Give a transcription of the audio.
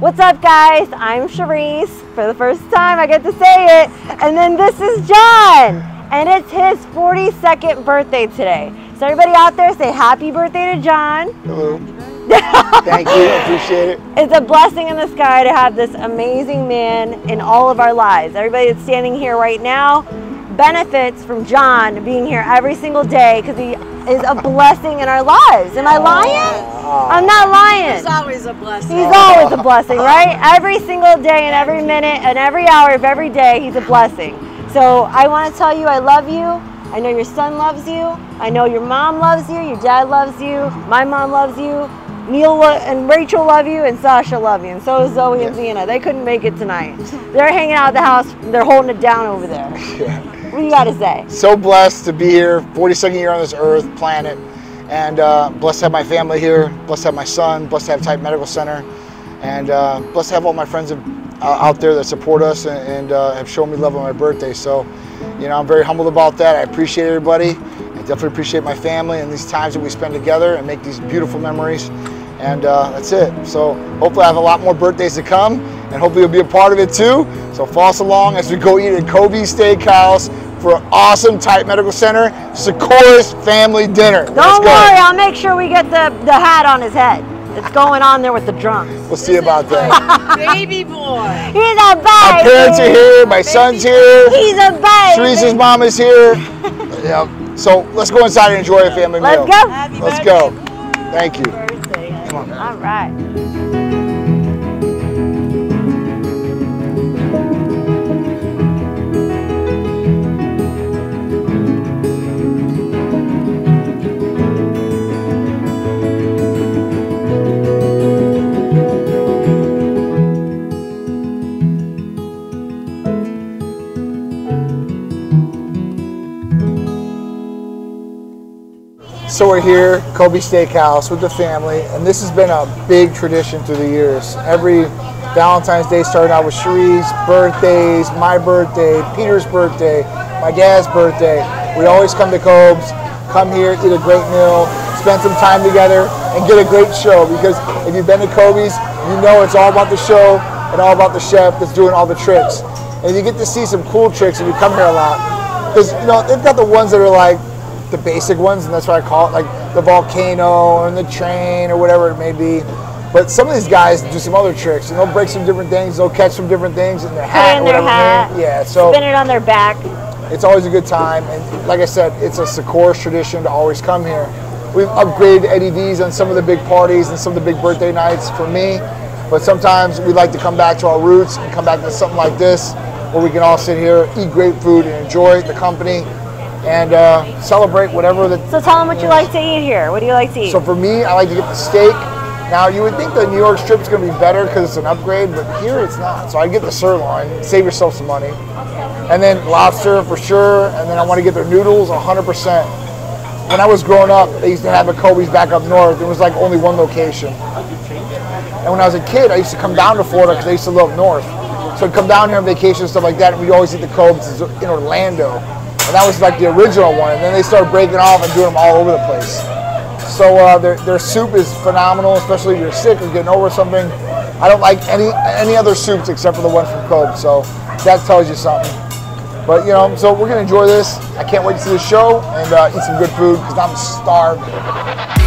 What's up, guys? I'm Sharice. For the first time, I get to say it. And then this is John, and it's his 42nd birthday today. So everybody out there, say happy birthday to John. Hello. Thank you. I appreciate it. It's a blessing in the sky to have this amazing man in all of our lives. Everybody that's standing here right now benefits from John being here every single day because he is a blessing in our lives. Am I lying? I'm not lying. He's always a blessing. He's always a blessing, right? Every single day and every minute and every hour of every day, he's a blessing. So I want to tell you I love you. I know your son loves you. I know your mom loves you. Your dad loves you. My mom loves you. Neil and Rachel love you, and Sasha love you, and so is Zoe and Zina. They couldn't make it tonight. They're hanging out at the house. They're holding it down over there. What do you got to say? So blessed to be here, 42nd year on this earth, planet. And blessed to have my family here, blessed to have my son, blessed to have Titan Medical Center, and blessed to have all my friends out there that support us and have shown me love on my birthday. So, you know, I'm very humbled about that. I appreciate everybody. I definitely appreciate my family and these times that we spend together and make these beautiful memories. And that's it. So hopefully I have a lot more birthdays to come, and hopefully you'll be a part of it too. So follow us along as we go eat at Kobe Steakhouse for an awesome Titan Medical Center Secorius Family Dinner. Don't worry, I'll make sure we get the hat on his head. It's going on there with the drums. We'll see about that. Baby boy. He's a baby. My parents are here. My son's here. He's a baby. Sharice's mom is here. Yep. So let's go inside and enjoy a family meal. Let's go. Happy birthday. Let's go. Thank you. All right. So we're here, Kobe Steakhouse, with the family, and this has been a big tradition through the years. Every Valentine's Day started out with Sharice's birthdays, my birthday, Peter's birthday, my dad's birthday. We always come to Kobe's, come here, eat a great meal, spend some time together, and get a great show, because if you've been to Kobe's, you know it's all about the show and all about the chef that's doing all the tricks. And you get to see some cool tricks if you come here a lot, because, you know, they've got the ones that are like the basic ones, and that's what I call it, like the volcano and the train or whatever it may be. But some of these guys do some other tricks, and they'll break some different things, they'll catch some different things in their hat, yeah, so spin it on their back. It's always a good time, and like I said, it's a Secorius tradition to always come here. We've upgraded Eddie V's on some of the big parties and some of the big birthday nights for me, but sometimes we like to come back to our roots and come back to something like this where we can all sit here, eat great food, and enjoy the company, and celebrate whatever the... So tell them what you like to eat here. What do you like to eat? So for me, I like to get the steak. Now, you would think the New York strip is going to be better because it's an upgrade, but here it's not. So I get the sirloin, save yourself some money. And then lobster for sure, and then I want to get their noodles 100%. When I was growing up, they used to have a Kobe's back up north. It was like only one location. And when I was a kid, I used to come down to Florida because I used to live north. So I'd come down here on vacation and stuff like that, and we'd always eat the Kobe's in Orlando. And that was like the original one, and then they started breaking off and doing them all over the place. So their soup is phenomenal, especially if you're sick or getting over something. I don't like any other soups except for the one from Kobe, so that tells you something. But you know, so we're gonna enjoy this. I can't wait to see the show and eat some good food because I'm starving.